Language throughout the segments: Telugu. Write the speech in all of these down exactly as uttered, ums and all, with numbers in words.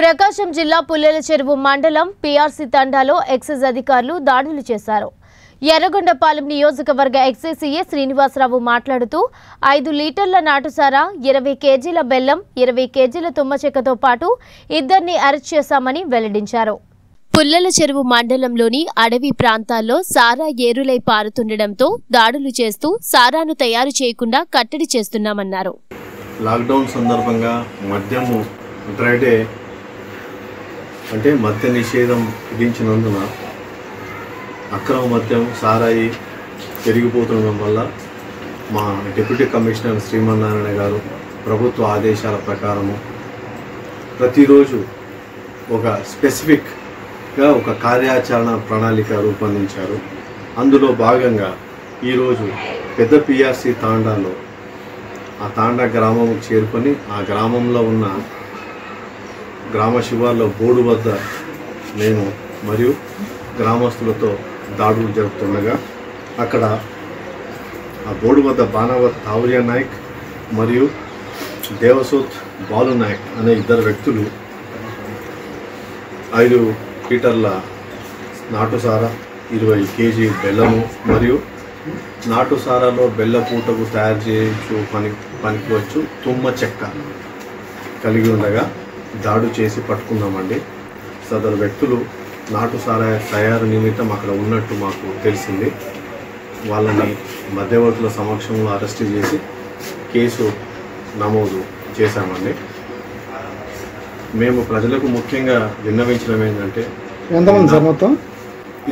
ప్రకాశం జిల్లా పుల్లెలచెరువు మండలం పీఆర్సీ తండాలో ఎక్సైజ్ అధికారులు దాడులు చేశారు। ఎర్రగొండపాలెం నియోజకవర్గ ఎక్సైజ్ సీఏ శ్రీనివాసరావు మాట్లాడుతూ ఐదు లీటర్ల నాటుసారా, ఇరవై కేజీల బెల్లం, ఇరవై కేజీల తుమ్మచెక్కతో పాటు ఇద్దర్ని అరెస్ట్ చేశామని వెల్లడించారు। పుల్లెలచెరువు మండలంలోని అడవి ప్రాంతాల్లో సారా ఏరులై పారుతుండడంతో దాడులు చేస్తూ సారాను తయారు చేయకుండా కట్టడి చేస్తున్నామన్నారు। లాక్‌డౌన్ సందర్భంగా మద్యము డ్రైడే అంటే మద్య నిషేధం విధించినందున అక్రమ మద్యం సారాయి పెరిగిపోతుండడం వల్ల మా డిప్యూటీ కమిషనర్ శ్రీమన్నారాయణ గారు ప్రభుత్వ ఆదేశాల ప్రకారము ప్రతిరోజు ఒక స్పెసిఫిక్ ఒక కార్యాచరణ ప్రణాళిక రూపొందించారు। అందులో భాగంగా ఈరోజు పెద్ద పీఆర్సీ తాండాలో ఆ తాండా గ్రామం చేరుకొని ఆ గ్రామంలో ఉన్న గ్రామ శివార్లో బోర్డు వద్ద నేను మరియు గ్రామస్తులతో దాడులు జరుపుతుండగా అక్కడ ఆ బోర్డు వద్ద బాణావత్ తావురియా నాయక్ మరియు దేవసూత్ బాలు నాయక్ అనే ఇద్దరు వ్యక్తులు ఐదు లీటర్ల నాటుసారా, ఇరవై కేజీ బెల్లము మరియు నాటుసారాలో బెల్లపూటకు తయారు చేయొచ్చు పని పనికివచ్చు తుమ్మ చెక్క కలిగి ఉండగా దాడు చేసి పట్టుకున్నామండి। సదరు వ్యక్తులు నాటుసారా తయారు నిమిత్తం అక్కడ ఉన్నట్టు మాకు తెలిసింది। వాళ్ళని మధ్యవర్తుల సమక్షంలో అరెస్టు చేసి కేసు నమోదు చేశామండి। మేము ప్రజలకు ముఖ్యంగా విన్నవించడం ఏంటంటే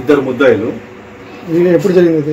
ఇద్దరు ముద్దాయిలు ఎప్పుడు జరిగింది।